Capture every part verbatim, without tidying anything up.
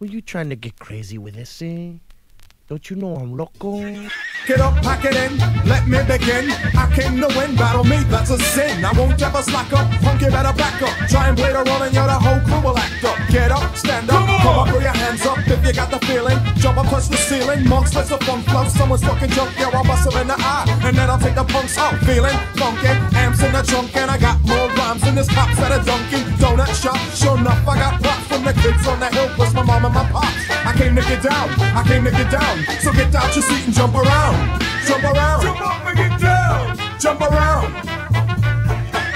Were you trying to get crazy with this, eh? Don't you know I'm loco? Get up, pack it in, let me begin. I came to win, battle me, that's a sin. I won't ever slack up, punk, you better back up. Try and play the role and you're the whole crew will act up. Get up, stand up, come up, throw your hands up if you got the feeling. Jump up, touch the ceiling, monks, let's a funk flow. Someone's fucking junk, yeah, I'll bust them in the eye. And then I'll take the punks out, feeling funky. Amps in the trunk and I got more rhymes than this cops at a Dunkin' Donut shop. Sure enough, I got props from the kids on the hill, plus my mom and my pops. I came to get down, I came to get down. So get out your seat and jump around. Jump around. Jump up and get down. Jump around.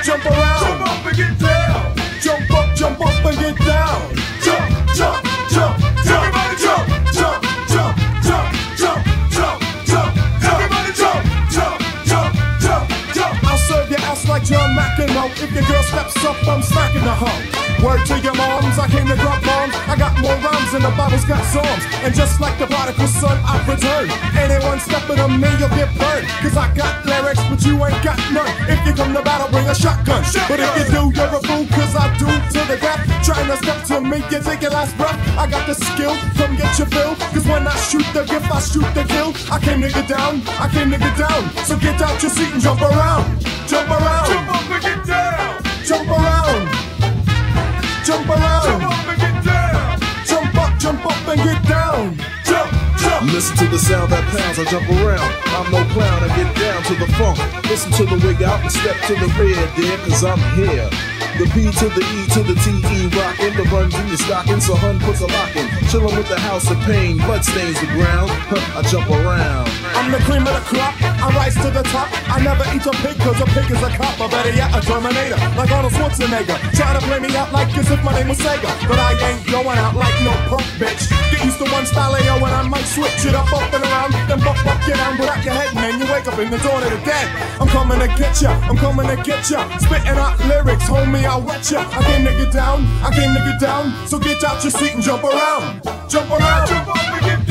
Jump around. Jump up and get down. Jump up, jump up and get down. Jump, jump, jump, jump. Everybody jump, jump, jump, jump, jump, jump, jump, jump. Everybody jump, jump, jump, jump, jump. I'll serve your ass like John McEnroe. If your girl steps up, I'm smacking the hoe. Word to your moms, I came to drop bombs. I got more rhymes than the Bible's got songs. And just like the prodigal son, I've returned. Anyone stepping on me, you'll get burned. Cause I got lyrics, but you ain't got none. If you come to battle, bring a shotgun. But if you do, you're a fool, cause I do to the death. Trying to step to me, you take your last breath. I got the skill, come get your bill. Cause when I shoot the gift, I shoot the kill. I came to get down, I came to get down. So get out your seat and jump around. Jump around. Jump up and get down. Jump around. Jump around. Jump up and get down. Jump up, jump up and get down. Jump, jump. Listen to the sound that pounds, I jump around. I'm no clown, I get down to the funk. Listen to the wig out and step to the rear, dear, cause I'm here. The P to the E to the T E rockin', the run in your stockin', so hun puts a lockin'. Chillin' with the House of Pain, blood stains the ground, huh, I jump around. I'm the cream of the crop, I rise to the top. I never eat a pig, cause a pig is a cop. Or better yet, a Terminator, like Arnold Schwarzenegger. Try to play me out like as if my name was Sega. But I ain't going out like no punk bitch. Get used to one style A O and I might switch it up, up and around. Then buck, buck, get down, without your head, man. You wake up in the dawn of the dead. I'm coming to get ya, I'm coming to get ya. Spittin' out lyrics, homie, I'll wet ya. I came to get down, I came to get down. So get out your seat and jump around. Jump around, jump up and get